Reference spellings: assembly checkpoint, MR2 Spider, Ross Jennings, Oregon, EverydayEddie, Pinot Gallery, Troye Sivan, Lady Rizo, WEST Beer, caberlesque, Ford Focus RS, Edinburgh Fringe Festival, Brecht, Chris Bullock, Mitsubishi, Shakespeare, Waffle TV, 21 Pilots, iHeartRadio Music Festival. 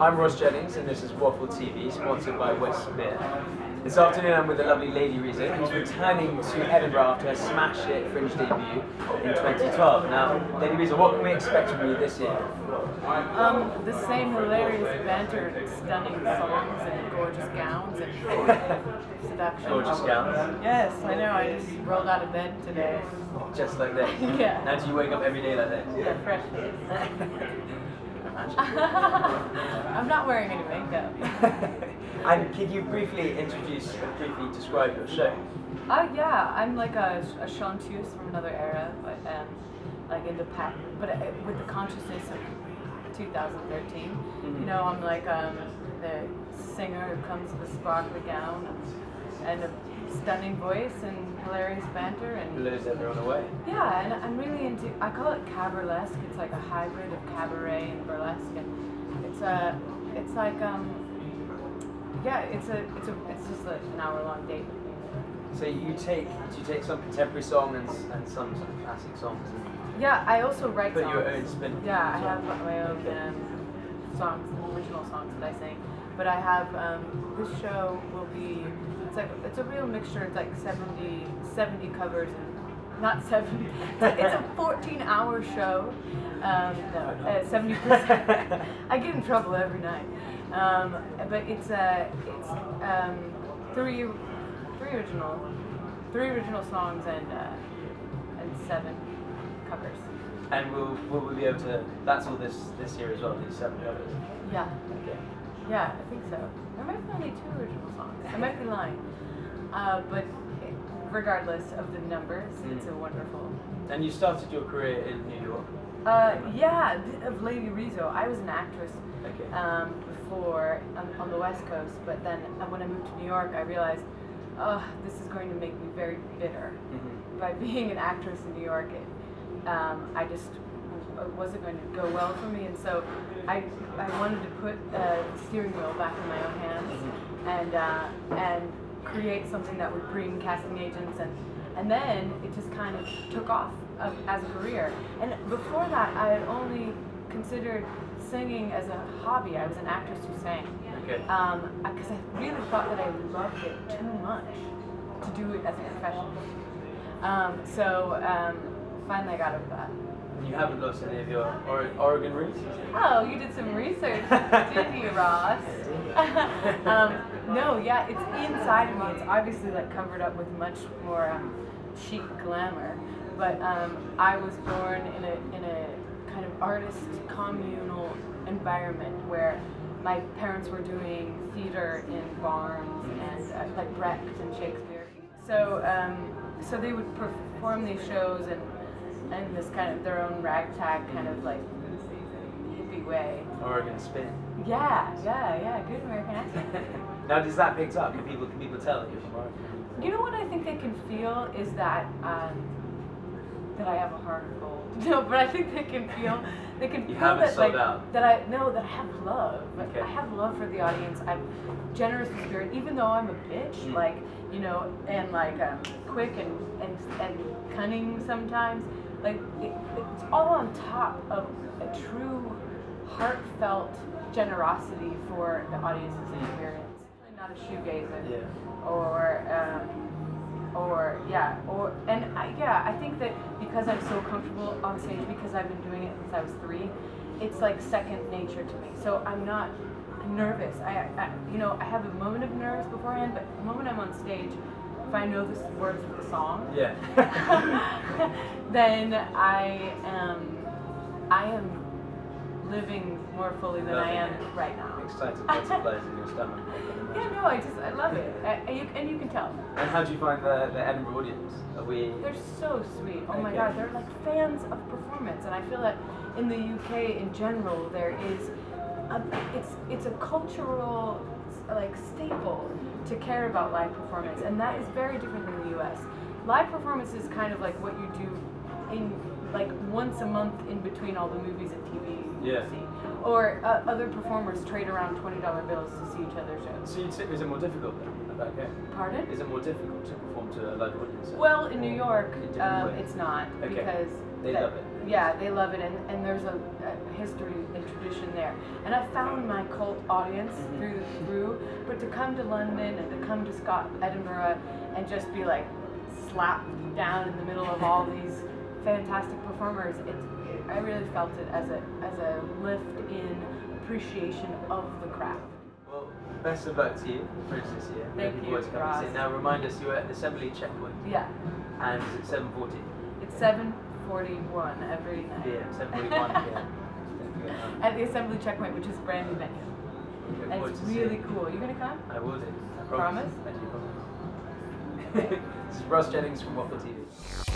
I'm Ross Jennings and this is Waffle TV, sponsored by WEST Beer. This afternoon I'm with the lovely Lady Rizo, who's returning to Edinburgh after her smash hit Fringe debut in 2012. Now, Lady Rizo, what can we expect from you this year? The same hilarious banter, stunning songs and gorgeous gowns and seduction. Gorgeous gowns? Yes, I know, I just rolled out of bed today. Just like that? Yeah. Now do you wake up every day like that? Yeah, freshly. I'm not wearing any makeup. And can you briefly describe your show? Oh yeah, I'm like a chanteuse from another era, but like in the past, but with the consciousness of 2013. Mm-hmm. You know, I'm like the singer who comes with a sparkly gown and a stunning voice and hilarious banter and blows everyone away. Yeah, and I'm really into, I call it caberlesque. It's like a hybrid of cabaret and burlesque, and it's like yeah, it's just like an hour-long date with me. So do you take some contemporary song and some sort of classic songs? Yeah, I also write songs. Put your own spin. Yeah, I have my own songs, original songs that I sing. But I have this show will be. It's like it's a real mixture. It's like 70 covers, and not 70. It's a 14-hour show. 70%. I get in trouble every night. But it's three original songs and 7 covers. And will we be able to? That's all this year as well. These 7 covers. Yeah. Okay. Yeah, I think so. There might be only 2 original songs. I might be lying. But regardless of the numbers, it's a wonderful. And you started your career in New York? Yeah, of Lady Rizo. I was an actress before on the West Coast, but then when I moved to New York, I realized, oh, this is going to make me very bitter. Mm-hmm. By being an actress in New York, I just. It wasn't going to go well for me, and so I wanted to put the steering wheel back in my own hands and create something that would bring casting agents and then it just kind of took off as a career. And before that, I had only considered singing as a hobby. I was an actress who sang. Okay. Because I really thought that I loved it too much to do it as a profession. Finally, I got over that. You haven't lost any of your Oregon roots? Oh, you did some research, didn't you, Ross? No, yeah, it's inside of me. It's obviously like covered up with much more chic glamour. But I was born in a kind of artist communal environment where my parents were doing theater in barns and like Brecht and Shakespeare. So so they would perform these shows and this kind of their own ragtag kind of like hippie way. Oregon spin. Yeah, good American accent. Now does that pick up? Can people tell that you're from Oregon? You know what I think they can feel is that that I have a heart of gold. No, but I think they can feel that like out. that I have love. Like, okay. I have love for the audience. I'm generous in spirit, even though I'm a bitch, like, you know, and like quick and cunning sometimes. Like it's all on top of a true, heartfelt generosity for the audience's experience. I'm not a shoegazer, I think that because I'm so comfortable on stage, because I've been doing it since I was 3, it's like second nature to me. So I'm not nervous. I you know, I have a moment of nerves beforehand, but the moment I'm on stage. If I know the words of the song, yeah. Then I am living more fully than I am right now. Excited butterflies in your stomach. Yeah, no, I love it, and you can tell. And how do you find the Edinburgh audience? They're so sweet. Oh my God, they're like fans of performance, and I feel that in the UK in general there is it's a cultural like staple to care about live performance, and that is very different than the US. Live performance is kind of like what you do in like once a month in between all the movies and TV. Yeah. Or other performers trade around $20 bills to see each other's shows. So you'd say, is it more difficult then? Okay. Pardon? Is it more difficult to perform to a live audience? Well, in New York, it's not. Okay. Because they love it. Yeah, they love it, and there's a history and tradition there. And I found my cult audience through, but to come to London and to come to Edinburgh and just be like slapped down in the middle of all these fantastic performers, I really felt it as a lift in appreciation of the craft. Well, best of luck to you for this year. Thank you, Ross. Now remind us, you're at the Assembly Checkpoint. Yeah. And is it 7:40? It's 7:41 every night. Yeah, 7:41. Yeah. At the Assembly Checkpoint, which is a brand new venue. Okay, and it's really cool. Are you going to come? I will do. I promise. I do promise. This is Ross Jennings from Waffle TV.